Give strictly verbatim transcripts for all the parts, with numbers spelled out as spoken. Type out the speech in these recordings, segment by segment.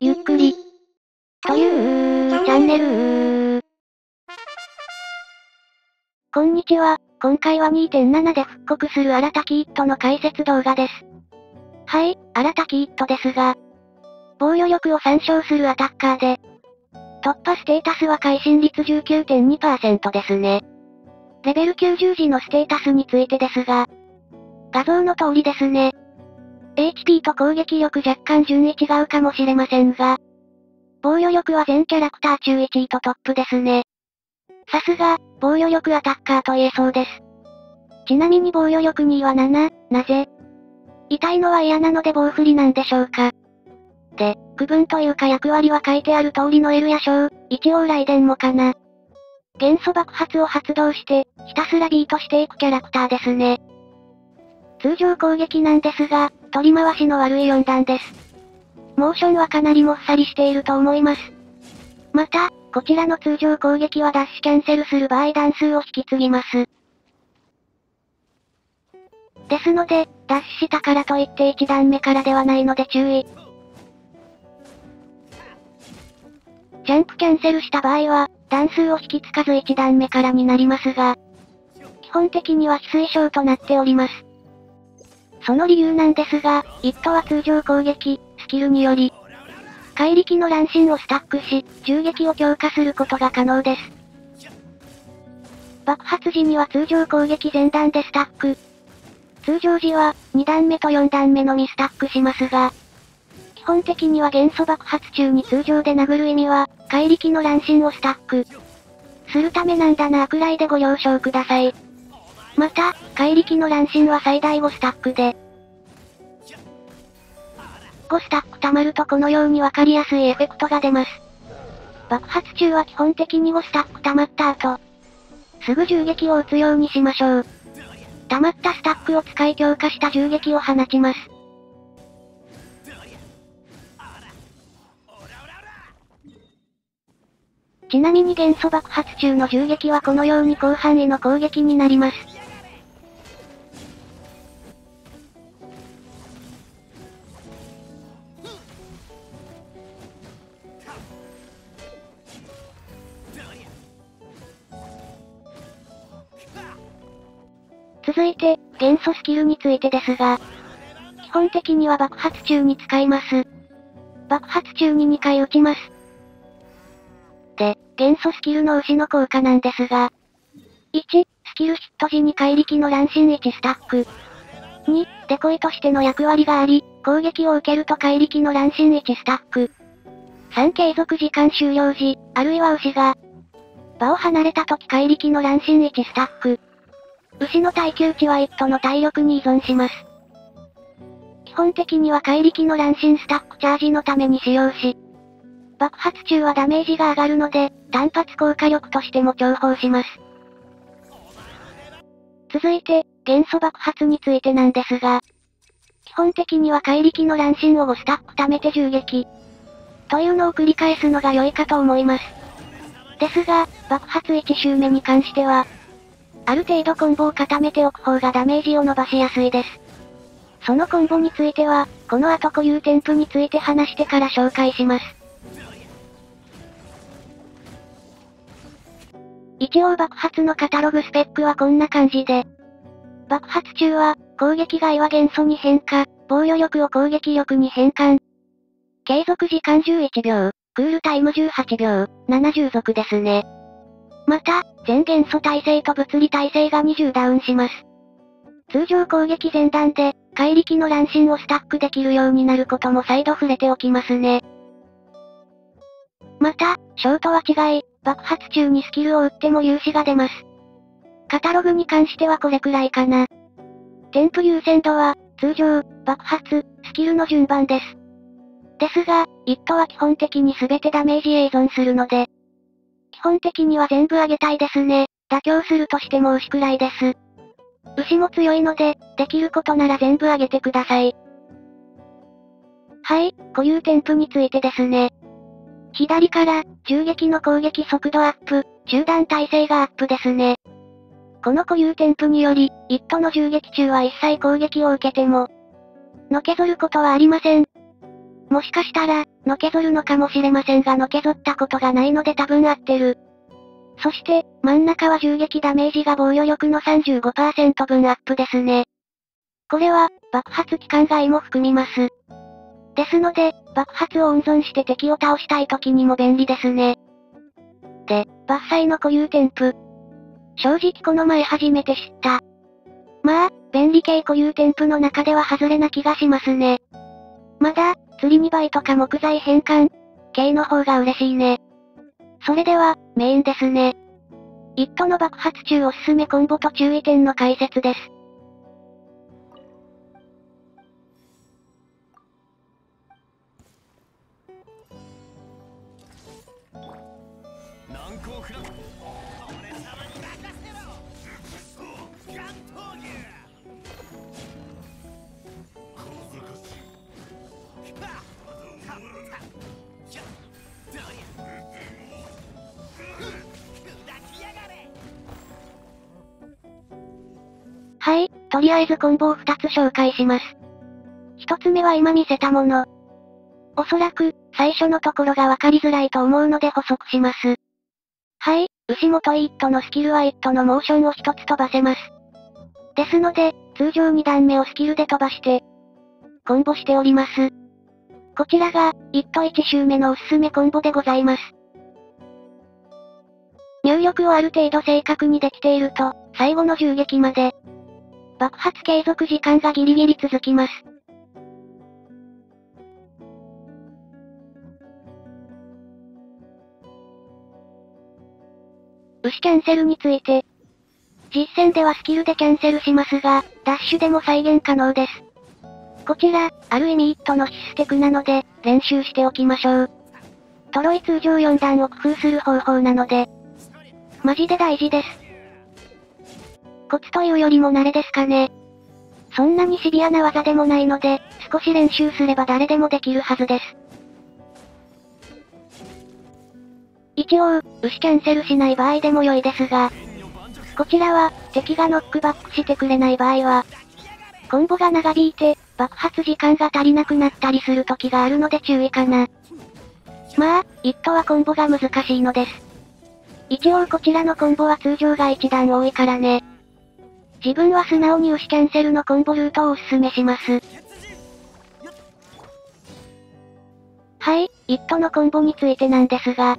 ゆっくりというチャンネル。こんにちは、今回は にてんなな で復刻する新たキットの解説動画です。はい、新たキットですが、防御力を参照するアタッカーで、突破ステータスは会心率 じゅうきゅうてんにパーセント ですね。レベルきゅうじゅう時のステータスについてですが、画像の通りですね。エイチピー と攻撃力若干順位違うかもしれませんが、防御力は全キャラクター中いちいとトップですね。さすが、防御力アタッカーと言えそうです。ちなみに防御力にいはなな、なぜ痛いのは嫌なので棒振りなんでしょうか。で、区分というか役割は書いてある通りの L や小、一応雷電もかな。元素爆発を発動して、ひたすらビートしていくキャラクターですね。通常攻撃なんですが、取り回しの悪いよん段です。モーションはかなりもっさりしていると思います。また、こちらの通常攻撃はダッシュキャンセルする場合段数を引き継ぎます。ですので、ダッシュしたからといっていち段目からではないので注意。ジャンプキャンセルした場合は、段数を引き継がずいち段目からになりますが、基本的には非推奨となっております。その理由なんですが、イットは通常攻撃、スキルにより、怪力の乱心をスタックし、銃撃を強化することが可能です。爆発時には通常攻撃前段でスタック。通常時は、に段目とよん段目のみスタックしますが、基本的には元素爆発中に通常で殴る意味は、怪力の乱心をスタックするためなんだなぁくらいでご了承ください。また、怪力の乱心は最大ごスタックで、ごスタック溜まるとこのようにわかりやすいエフェクトが出ます。爆発中は基本的にごスタック溜まった後、すぐ銃撃を撃つようにしましょう。溜まったスタックを使い強化した銃撃を放ちます。ちなみに元素爆発中の銃撃はこのように広範囲の攻撃になります。続いて、元素スキルについてですが、基本的には爆発中に使います。爆発中ににかい撃ちます。で、元素スキルの牛の効果なんですが、いち、スキルヒット時に怪力の乱心いちスタック。に、デコイとしての役割があり、攻撃を受けると怪力の乱心いちスタック。さん、継続時間終了時、あるいは牛が、場を離れた時怪力の乱心いちスタック。牛の耐久値はイットの体力に依存します。基本的には怪力の乱心スタックチャージのために使用し、爆発中はダメージが上がるので、単発効果力としても重宝します。続いて、元素爆発についてなんですが、基本的には怪力の乱心をごスタック貯めて銃撃、というのを繰り返すのが良いかと思います。ですが、爆発いち周目に関しては、ある程度コンボを固めておく方がダメージを伸ばしやすいです。そのコンボについては、この後固有添付について話してから紹介します。一応爆発のカタログスペックはこんな感じで。爆発中は、攻撃外は元素に変化、防御力を攻撃力に変換。継続時間じゅういちびょう、クールタイムじゅうはちびょう、ななじゅう続ですね。また、全元素耐性と物理耐性がにじゅうダウンします。通常攻撃前段で、怪力の乱心をスタックできるようになることも再度触れておきますね。また、ショートは違い、爆発中にスキルを打っても粒子が出ます。カタログに関してはこれくらいかな。添付優先度は、通常、爆発、スキルの順番です。ですが、イットは基本的に全てダメージへ依存するので、基本的には全部上げたいですね。妥協するとしても牛くらいです。牛も強いので、できることなら全部上げてください。はい、固有添付についてですね。左から、銃撃の攻撃速度アップ、中断耐性がアップですね。この固有添付により、イットの銃撃中は一切攻撃を受けても、のけぞることはありません。もしかしたら、のけぞるのかもしれませんがのけぞったことがないので多分合ってる。そして、真ん中は銃撃ダメージが防御力の さんじゅうごパーセント 分アップですね。これは、爆発機関外も含みます。ですので、爆発を温存して敵を倒したい時にも便利ですね。で、伐採の固有添付。正直この前初めて知った。まあ、便利系固有添付の中では外れな気がしますね。まだ、釣りにばいとか木材変換系の方が嬉しいね。それでは、メインですね。イットの爆発中おすすめコンボと注意点の解説です。はい、とりあえずコンボをふたつ紹介します。ひとつめは今見せたもの。おそらく、最初のところがわかりづらいと思うので補足します。はい、牛元イットのスキルはイットのモーションをひとつ飛ばせます。ですので、通常にだんめをスキルで飛ばして、コンボしております。こちらが、イットいち周目のおすすめコンボでございます。入力をある程度正確にできていると、最後の銃撃まで、爆発継続時間がギリギリ続きます。牛キャンセルについて。実戦ではスキルでキャンセルしますが、ダッシュでも再現可能です。こちら、ある意味イットの必須テクなので、練習しておきましょう。トロイ通常よんだんを工夫する方法なので、マジで大事です。コツというよりも慣れですかね。そんなにシビアな技でもないので、少し練習すれば誰でもできるはずです。一応、牛キャンセルしない場合でも良いですが、こちらは、敵がノックバックしてくれない場合は、コンボが長引いて、爆発時間が足りなくなったりする時があるので注意かな。まあ、イットはコンボが難しいのです。一応こちらのコンボは通常がいちだん多いからね。自分は素直に牛キャンセルのコンボルートをおすすめします。はい、イットのコンボについてなんですが、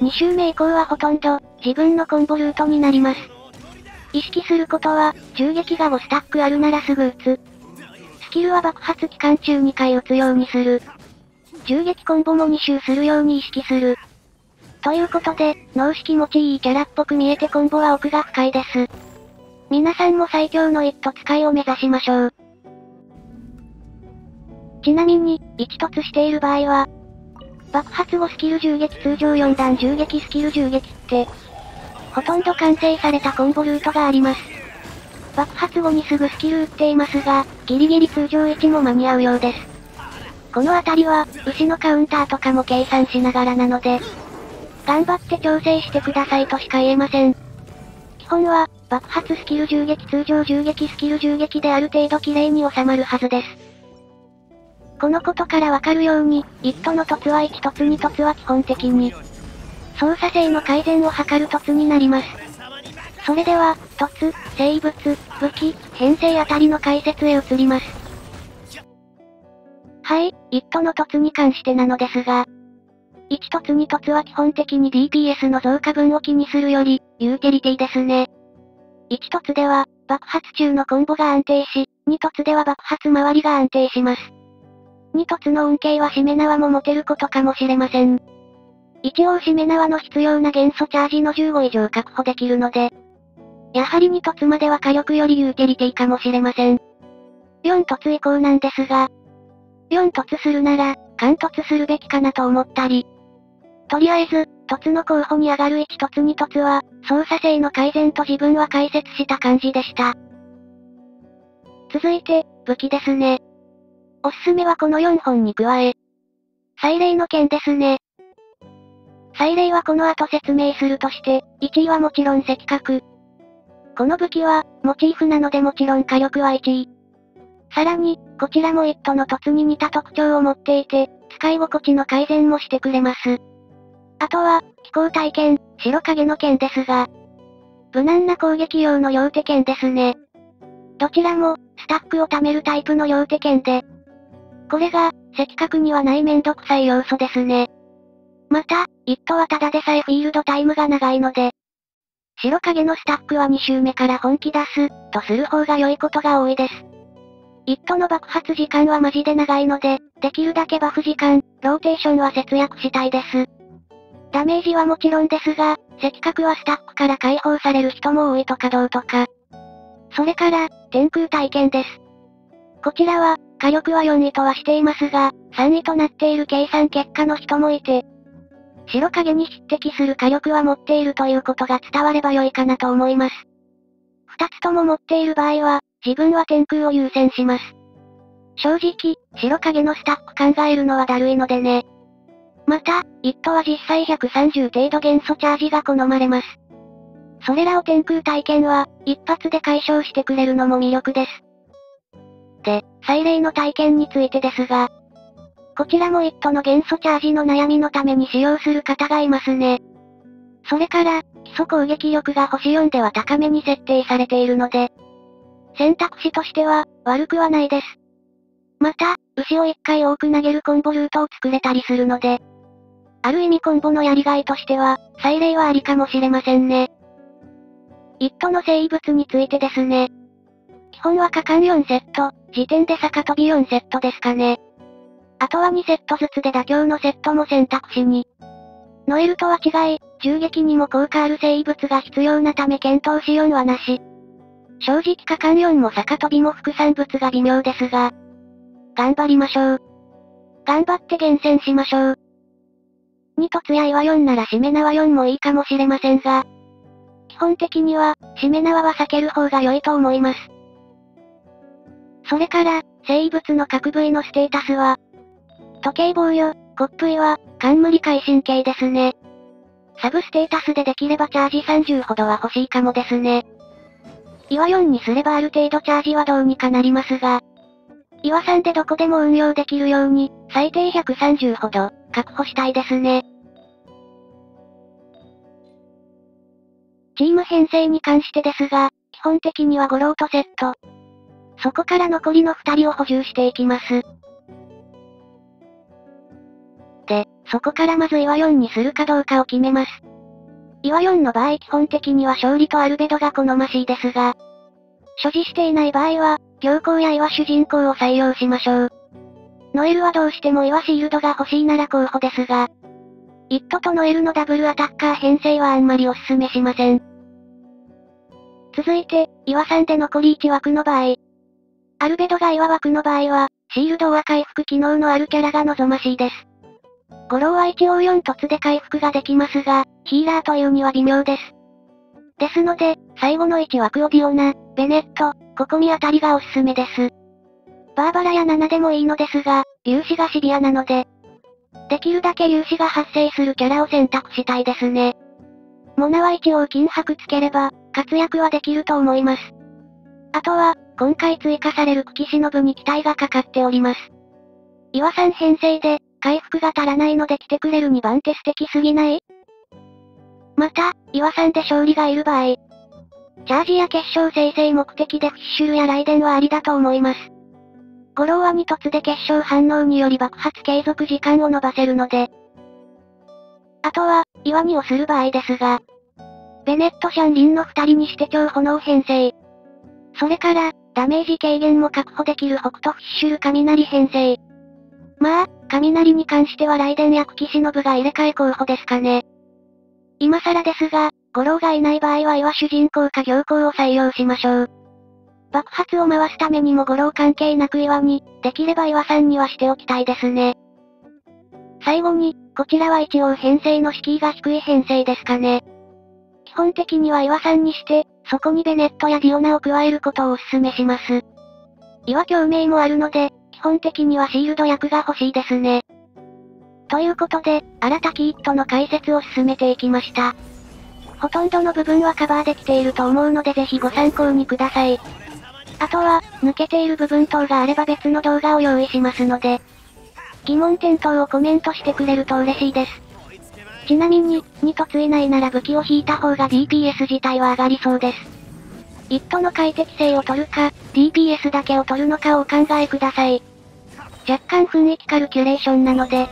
に周目以降はほとんど自分のコンボルートになります。意識することは、銃撃がごスタックあるならすぐ撃つ。スキルは爆発期間中にかい撃つようにする。銃撃コンボもに周するように意識する。ということで、脳式持ちいいキャラっぽく見えてコンボは奥が深いです。皆さんも最強のイット使いを目指しましょう。ちなみに、一突している場合は、爆発後スキル銃撃通常よんだん銃撃スキル銃撃って、ほとんど完成されたコンボルートがあります。爆発後にすぐスキル打っていますが、ギリギリ通常いちも間に合うようです。このあたりは、牛のカウンターとかも計算しながらなので、頑張って調整してくださいとしか言えません。基本は、爆発スキル銃撃通常銃撃スキル銃撃である程度綺麗に収まるはずです。このことからわかるように、イットの凸はいち凸に凸は基本的に、操作性の改善を図る凸になります。それでは、凸、生物、武器、編成あたりの解説へ移ります。はい、イットの凸に関してなのですが、いち凸に凸は基本的に ディーピーエス の増加分を気にするより、ユーティリティですね。いち凸では、爆発中のコンボが安定し、に凸では爆発周りが安定します。に凸の恩恵はしめ縄も持てることかもしれません。一応しめ縄の必要な元素チャージのじゅうご以上確保できるので、やはりに凸までは火力よりユーティリティかもしれません。よん凸以降なんですが、よん凸するなら、貫凸するべきかなと思ったり、とりあえず、凸の候補に上がるいち凸に凸は、操作性の改善と自分は解説した感じでした。続いて、武器ですね。おすすめはこのよんほんに加え、祭礼の剣ですね。祭礼はこの後説明するとして、いちいはもちろん赤角。この武器は、モチーフなのでもちろん火力はいちい。さらに、こちらも イット の凸に似た特徴を持っていて、使い心地の改善もしてくれます。あとは、飛行体剣、白影の剣ですが、無難な攻撃用の両手剣ですね。どちらも、スタックを貯めるタイプの両手剣で、これが、赤角にはないめんどくさい要素ですね。また、イットはただでさえフィールドタイムが長いので、白影のスタックはに周目から本気出す、とする方が良いことが多いです。イットの爆発時間はマジで長いので、できるだけバフ時間、ローテーションは節約したいです。ダメージはもちろんですが、赤角はスタックから解放される人も多いとかどうとか。それから、天空体験です。こちらは、火力はよんいとはしていますが、さんいとなっている計算結果の人もいて、白影に匹敵する火力は持っているということが伝われば良いかなと思います。二つとも持っている場合は、自分は天空を優先します。正直、白影のスタック考えるのはだるいのでね。また、イットは実際ひゃくさんじゅう程度元素チャージが好まれます。それらを天空体験は、一発で解消してくれるのも魅力です。で、祭礼の体験についてですが、こちらも イット の元素チャージの悩みのために使用する方がいますね。それから、基礎攻撃力が星よんでは高めに設定されているので、選択肢としては、悪くはないです。また、牛をいっかい多く投げるコンボルートを作れたりするので、ある意味コンボのやりがいとしては、祭礼はありかもしれませんね。イット の生物についてですね。基本は果敢よんセット、時点で逆飛びよんセットですかね。あとはにセットずつで妥協のセットも選択肢に。ノエルとは違い、銃撃にも効果ある生物が必要なため検討しよんはなし。正直果敢よんも逆飛びも副産物が微妙ですが、頑張りましょう。頑張って厳選しましょう。にとつやいはよんならしめ縄よんもいいかもしれませんが、基本的には、しめ縄は避ける方が良いと思います。それから、生物の各部位のステータスは、時計防御、骨髄は、冠回神経ですね。サブステータスでできればチャージさんじゅうほどは欲しいかもですね。岩よんにすればある程度チャージはどうにかなりますが、岩さんでどこでも運用できるように、最低ひゃくさんじゅうほど、確保したいですね。チーム編成に関してですが、基本的にはごロートセット。そこから残りのふたりを補充していきます。で、そこからまず岩よんにするかどうかを決めます。岩よんの場合基本的には勝利とアルベドが好ましいですが、所持していない場合は、強行や岩主人公を採用しましょう。ノエルはどうしても岩シールドが欲しいなら候補ですが、イットとノエルのダブルアタッカー編成はあんまりおすすめしません。続いて、岩さんで残りいち枠の場合、アルベドが岩枠の場合は、シールドは回復機能のあるキャラが望ましいです。ゴローは一応よん凸で回復ができますが、ヒーラーというには微妙です。ですので、最後のいち枠をディオナ、ベネット、ココミあたりがおすすめです。バーバラやななでもいいのですが、粒子がシビアなので、できるだけ粒子が発生するキャラを選択したいですね。モナは一応金箔つければ、活躍はできると思います。あとは、今回追加される茎忍に期待がかかっております。岩さん編成で、回復が足らないので来てくれるにばん手素敵すぎない？また、岩さんで勝利がいる場合、チャージや決勝生成目的でフィッシュルやライデンはありだと思います。ゴローはに凸で決勝反応により爆発継続時間を延ばせるので、あとは、岩にをする場合ですが、ベネット・シャンリンのふたりにして超炎編成。それから、ダメージ軽減も確保できる北斗フィッシュル雷編成。まあ、雷に関してはライデンや茎忍が入れ替え候補ですかね。今更ですが、ゴローがいない場合は岩主人公か行幸を採用しましょう。爆発を回すためにもゴロー関係なく岩に、できれば岩さんにはしておきたいですね。最後に、こちらは一応編成の敷居が低い編成ですかね。基本的には岩さんにして、そこにベネットやディオナを加えることをお勧めします。岩共鳴もあるので、基本的にはシールド役が欲しいですね。ということで、新たきイットの解説を進めていきました。ほとんどの部分はカバーできていると思うのでぜひご参考にください。あとは、抜けている部分等があれば別の動画を用意しますので、疑問点等をコメントしてくれると嬉しいです。ちなみに、に凸以内なら武器を引いた方が ディーピーエス 自体は上がりそうです。一途の快適性を取るか、ディーピーエス だけを取るのかをお考えください。若干雰囲気カルキュレーションなので、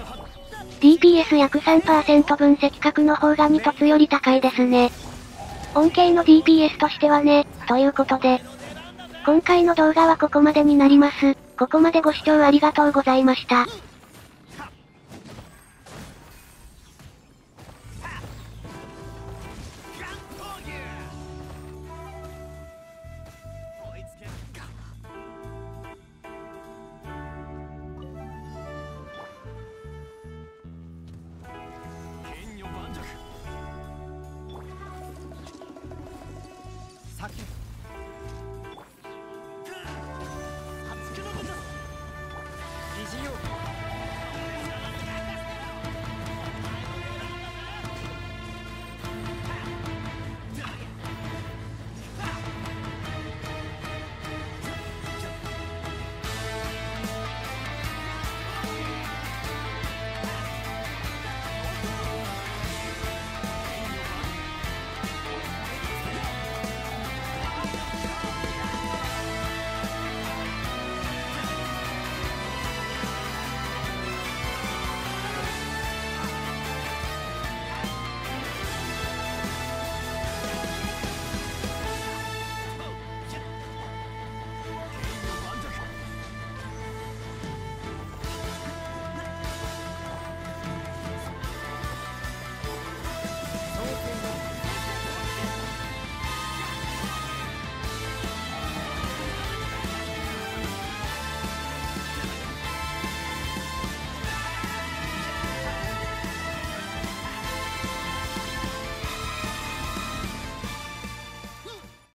ディーピーエス 約 さんパーセント 分積角の方がに凸より高いですね。恩恵の ディーピーエス としてはね、ということで、今回の動画はここまでになります。ここまでご視聴ありがとうございました。